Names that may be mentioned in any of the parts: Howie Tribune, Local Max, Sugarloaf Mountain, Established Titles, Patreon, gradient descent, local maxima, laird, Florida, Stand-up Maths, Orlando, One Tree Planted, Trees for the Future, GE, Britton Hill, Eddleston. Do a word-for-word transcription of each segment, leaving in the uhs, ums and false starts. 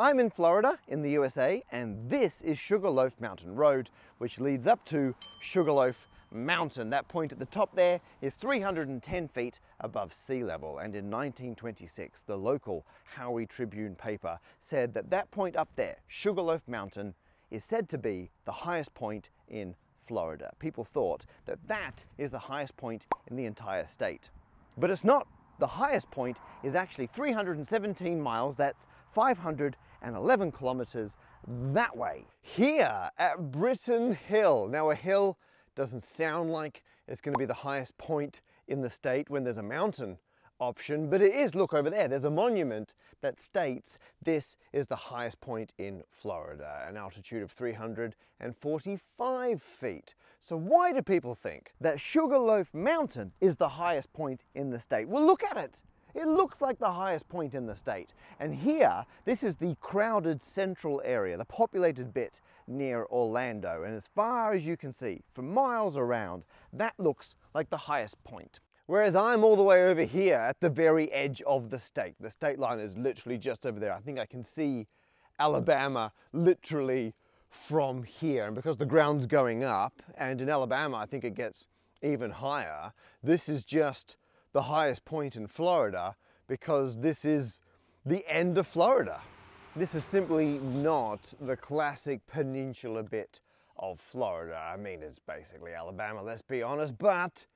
I'm in Florida in the U S A, and this is Sugarloaf Mountain Road, which leads up to Sugarloaf Mountain. That point at the top there is three hundred ten feet above sea level, and in nineteen twenty-six the local Howie Tribune paper said that that point up there, Sugarloaf Mountain, is said to be the highest point in Florida. People thought that that is the highest point in the entire state, but it's not. The highest point is actually three hundred seventeen miles, that's five hundred eleven kilometers that way. Here at Britton Hill, now a hill doesn't sound like it's going to be the highest point in the state when there's a mountain option, but it is. Look over there, there's a monument that states this is the highest point in Florida, an altitude of three hundred forty-five feet. So why do people think that Sugarloaf Mountain is the highest point in the state? Well, look at it. It looks like the highest point in the state. And here, this is the crowded central area, the populated bit near Orlando. And as far as you can see, for miles around, that looks like the highest point. Whereas I'm all the way over here at the very edge of the state. The state line is literally just over there. I think I can see Alabama literally from here. And because the ground's going up, and in Alabama I think it gets even higher, this is just the highest point in Florida because this is the end of Florida. This is simply not the classic peninsula bit of Florida. I mean, it's basically Alabama, let's be honest, but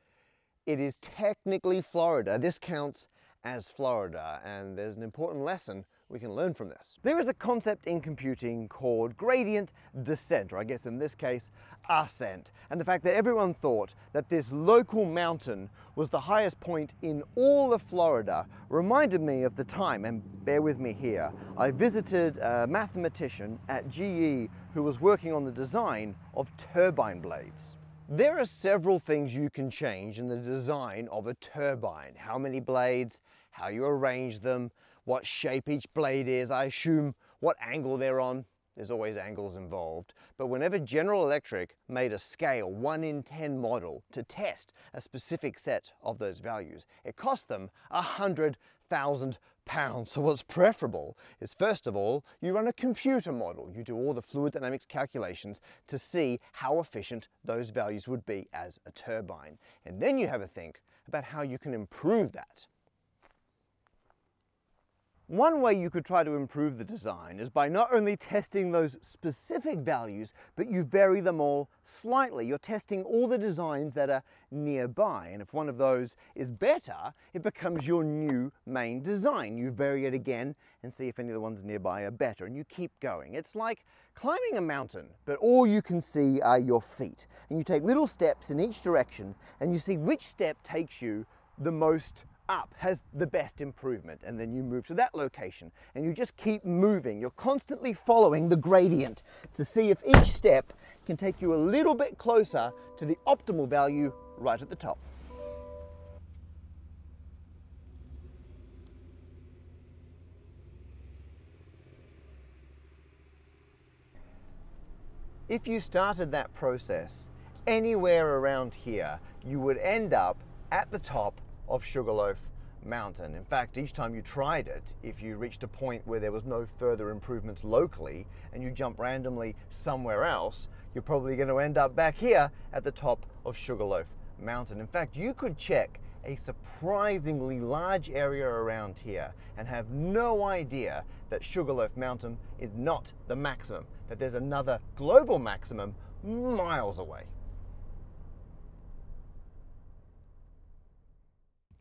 it is technically Florida. This counts as Florida, and there's an important lesson we can learn from this. There is a concept in computing called gradient descent, or I guess in this case, ascent. And the fact that everyone thought that this local mountain was the highest point in all of Florida reminded me of the time, and bear with me here, I visited a mathematician at G E who was working on the design of turbine blades. There are several things you can change in the design of a turbine. How many blades, how you arrange them, what shape each blade is, I assume what angle they're on. There's always angles involved. But whenever General Electric made a scale one in ten model to test a specific set of those values, it cost them one hundred thousand pounds. So what's preferable is, first of all, you run a computer model. You do all the fluid dynamics calculations to see how efficient those values would be as a turbine. And then you have a think about how you can improve that. One way you could try to improve the design is by not only testing those specific values, but you vary them all slightly. You're testing all the designs that are nearby, and if one of those is better, it becomes your new main design. You vary it again and see if any of the ones nearby are better, and you keep going. It's like climbing a mountain, but all you can see are your feet, and you take little steps in each direction, and you see which step takes you the most up, has the best improvement, and then you move to that location, and you just keep moving. You're constantly following the gradient to see if each step can take you a little bit closer to the optimal value right at the top. If you started that process anywhere around here, you would end up at the top of Sugarloaf Mountain. In fact, each time you tried it, if you reached a point where there was no further improvements locally and you jump randomly somewhere else, you're probably going to end up back here at the top of Sugarloaf Mountain. In fact, you could check a surprisingly large area around here and have no idea that Sugarloaf Mountain is not the maximum, that there's another global maximum miles away.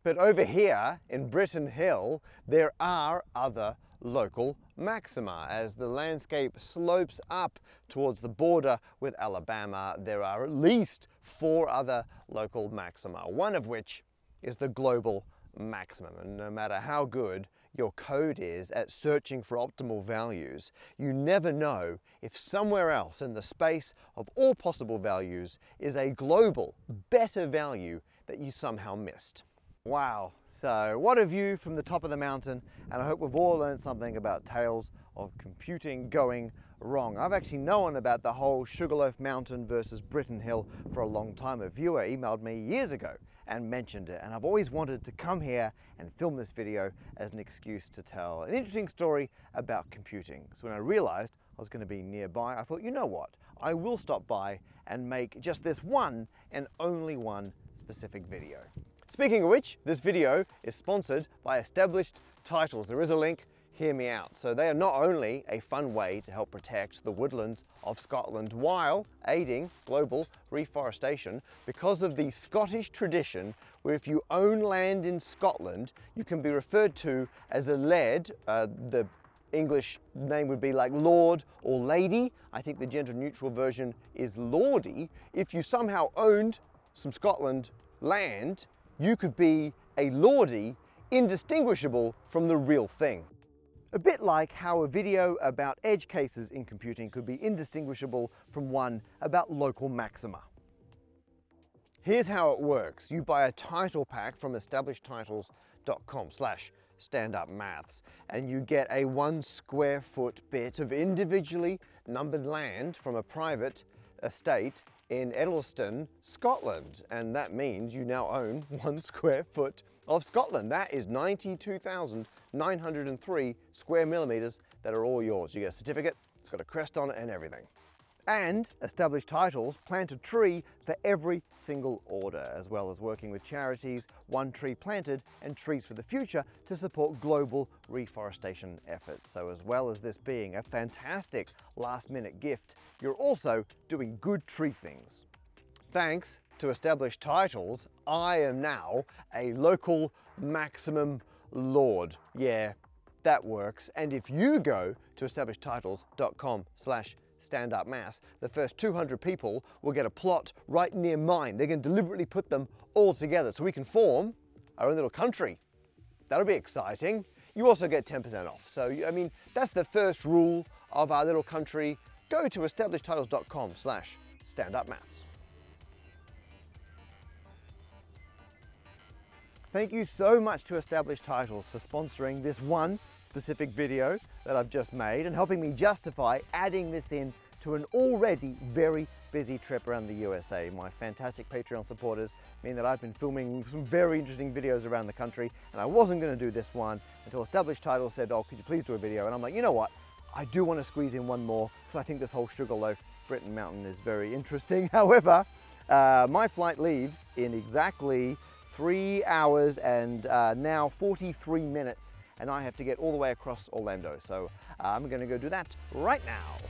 But over here in Britton Hill, there are other local maxima. As the landscape slopes up towards the border with Alabama, there are at least four other local maxima, one of which is the global maximum. And no matter how good your code is at searching for optimal values, you never know if somewhere else in the space of all possible values is a global, better value that you somehow missed. Wow, so what a view from the top of the mountain, and I hope we've all learned something about tales of computing going wrong. I've actually known about the whole Sugarloaf Mountain versus Britton Hill for a long time. A viewer emailed me years ago and mentioned it, and I've always wanted to come here and film this video as an excuse to tell an interesting story about computing. So when I realized I was going to be nearby, I thought, you know what, I will stop by and make just this one and only one specific video. Speaking of which, this video is sponsored by Established Titles. There is a link, hear me out. So they are not only a fun way to help protect the woodlands of Scotland while aiding global reforestation, because of the Scottish tradition where if you own land in Scotland, you can be referred to as a laird. Uh, the English name would be like lord or lady. I think the gender neutral version is lordy. If you somehow owned some Scotland land, you could be a lordy, indistinguishable from the real thing. A bit like how a video about edge cases in computing could be indistinguishable from one about local maxima. Here's how it works. You buy a title pack from established titles dot com slash stand up maths and you get a one square foot bit of individually numbered land from a private estate in Eddleston, Scotland. And that means you now own one square foot of Scotland. That is ninety-two thousand nine hundred three square millimeters that are all yours. You get a certificate, it's got a crest on it and everything. And Established Titles plant a tree for every single order, as well as working with charities One Tree Planted and Trees for the Future to support global reforestation efforts. So as well as this being a fantastic last minute gift, you're also doing good tree things. Thanks to Established Titles, I am now a local maximum lord. Yeah, that works. And if you go to established titles dot com slash stand up maths, the first two hundred people will get a plot right near mine. They're going to deliberately put them all together so we can form our own little country. That'll be exciting. You also get ten percent off. So, I mean, that's the first rule of our little country. Go to established titles dot com slash stand up maths. Thank you so much to Established Titles for sponsoring this one specific video that I've just made and helping me justify adding this in to an already very busy trip around the U S A. My fantastic Patreon supporters mean that I've been filming some very interesting videos around the country, and I wasn't going to do this one until Established Titles said, oh, could you please do a video? And I'm like, you know what? I do want to squeeze in one more because I think this whole Sugarloaf Britton Mountain is very interesting. However, uh, my flight leaves in exactly three hours and uh, now forty-three minutes, and I have to get all the way across Orlando. So uh, I'm gonna go do that right now.